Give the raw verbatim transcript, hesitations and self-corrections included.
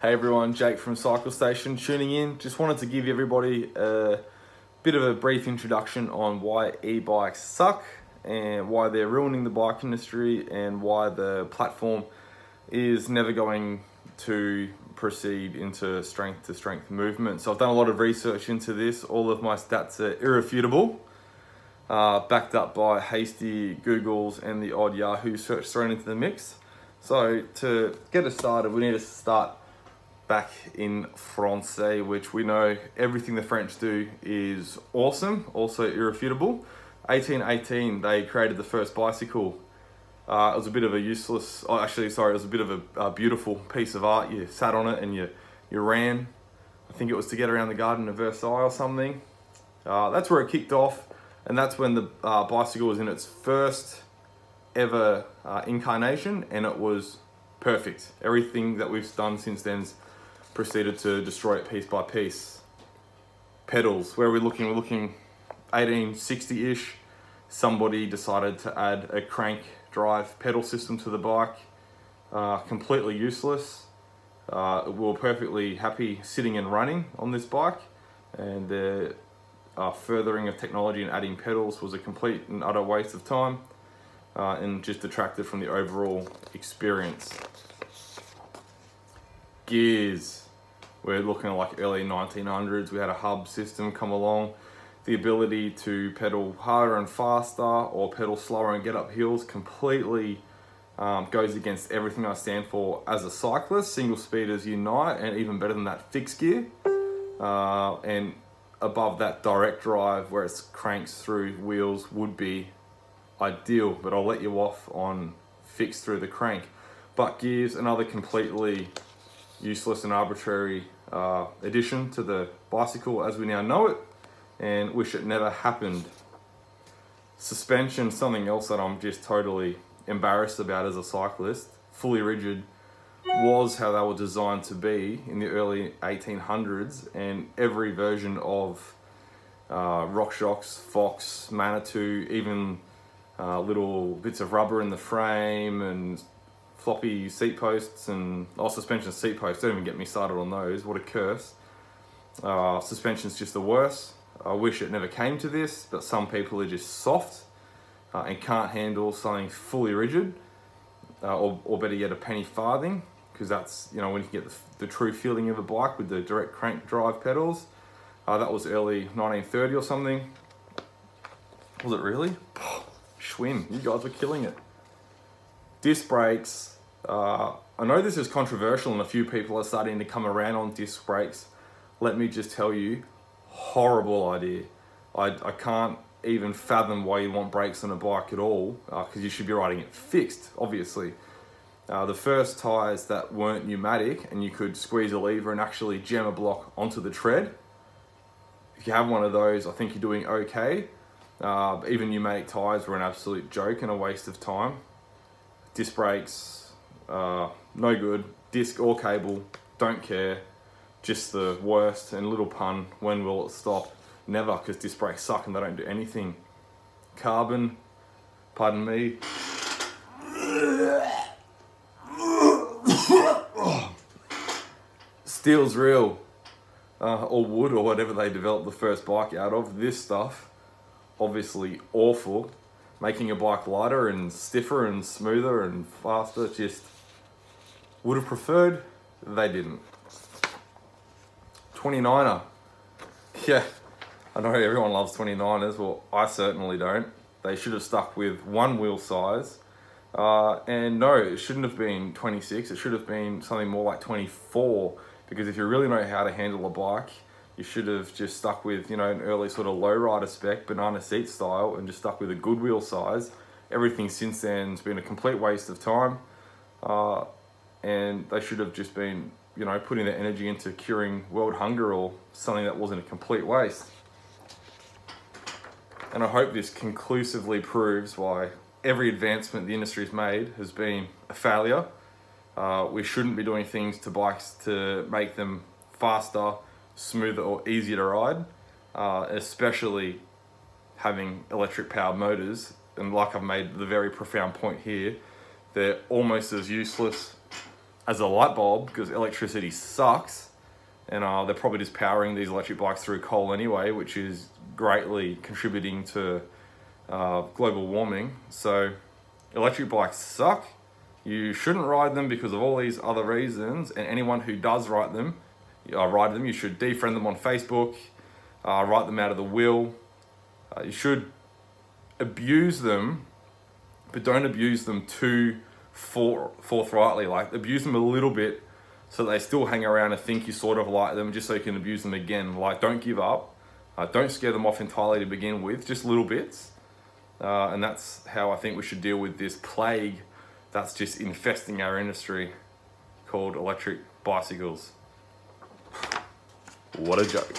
Hey everyone, Jake from Cycle Station tuning in. Just wanted to give everybody a bit of a brief introduction on why e-bikes suck and why they're ruining the bike industry and why the platform is never going to proceed into strength to strength movement. So I've done a lot of research into this. All of my stats are irrefutable, uh, backed up by hasty Googles and the odd Yahoo search thrown into the mix. So to get us started, we need to start back in France, which we know everything the French do is awesome, also irrefutable. eighteen eighteen, they created the first bicycle. Uh, it was a bit of a useless, oh, actually, sorry, it was a bit of a, a beautiful piece of art. You sat on it and you, you ran. I think it was to get around the Garden of Versailles or something. Uh, that's where it kicked off, and that's when the uh, bicycle was in its first ever uh, incarnation, and it was perfect. Everything that we've done since then's proceeded to destroy it piece by piece. Pedals, where are we looking? We're looking eighteen sixty-ish. Somebody decided to add a crank drive pedal system to the bike. Uh, completely useless. Uh, we were perfectly happy sitting and running on this bike, and the uh, furthering of technology and adding pedals was a complete and utter waste of time, uh, and just detracted from the overall experience. Gears. We're looking at like early nineteen hundreds, we had a hub system come along. The ability to pedal harder and faster or pedal slower and get up hills completely um, goes against everything I stand for as a cyclist. Single speeders unite, and even better than that, fixed gear. Uh, and above that, direct drive where it's cranks through wheels would be ideal, but I'll let you off on fixed through the crank. But gears, another completely useless and arbitrary uh, addition to the bicycle as we now know it, and wish it never happened. Suspension, something else that I'm just totally embarrassed about as a cyclist. Fully rigid was how they were designed to be in the early eighteen hundreds, and every version of uh, Rock Shox, Fox, Manitou, even uh, little bits of rubber in the frame and floppy seat posts and oh, suspension seat posts, don't even get me started on those, what a curse. Uh, suspension's just the worst. I wish it never came to this, but some people are just soft uh, and can't handle something fully rigid, uh, or, or better yet, a penny farthing, because that's, you know, when you get the, the true feeling of a bike with the direct crank drive pedals. Uh, that was early nineteen thirty or something. Was it really? Schwinn, you guys were killing it. Disc brakes. Uh, I know this is controversial and a few people are starting to come around on disc brakes. Let me just tell you, horrible idea. I, I can't even fathom why you want brakes on a bike at all, because uh, you should be riding it fixed, obviously. Uh, the first tires that weren't pneumatic and you could squeeze a lever and actually jam a block onto the tread, if you have one of those, I think you're doing okay. Uh, even pneumatic tires were an absolute joke and a waste of time. Disc brakes, uh, no good. Disc or cable, don't care. Just the worst. And little pun, when will it stop? Never, because disc brakes suck and they don't do anything. Carbon, pardon me. Steel's real, uh, or wood, or whatever they developed the first bike out of. This stuff, obviously awful. Making a bike lighter and stiffer and smoother and faster, just would have preferred, they didn't. twenty-niner, yeah, I know everyone loves twenty-niners, well, I certainly don't. They should have stuck with one wheel size, uh, and no, it shouldn't have been twenty-six, it should have been something more like twenty-four, because if you really know how to handle a bike, you should have just stuck with, you know, an early sort of lowrider spec, banana seat style, and just stuck with a good wheel size. Everything since then has been a complete waste of time, uh, and they should have just been, you know, putting their energy into curing world hunger or something that wasn't a complete waste. And I hope this conclusively proves why every advancement the industry's made has been a failure. Uh, we shouldn't be doing things to bikes to make them faster, smoother, or easier to ride, uh, especially having electric powered motors. And like I've made the very profound point here, they're almost as useless as a light bulb because electricity sucks, and uh, they're probably just powering these electric bikes through coal anyway, which is greatly contributing to uh, global warming. So electric bikes suck. You shouldn't ride them because of all these other reasons, and anyone who does ride them, uh, ride them, you should defriend them on Facebook, uh, write them out of the will. Uh, you should abuse them, but don't abuse them too for, forthrightly. Like, abuse them a little bit so that they still hang around and think you sort of like them, just so you can abuse them again. Like, don't give up. Uh, don't scare them off entirely to begin with, just little bits. Uh, and that's how I think we should deal with this plague that's just infesting our industry called electric bicycles. What a joke.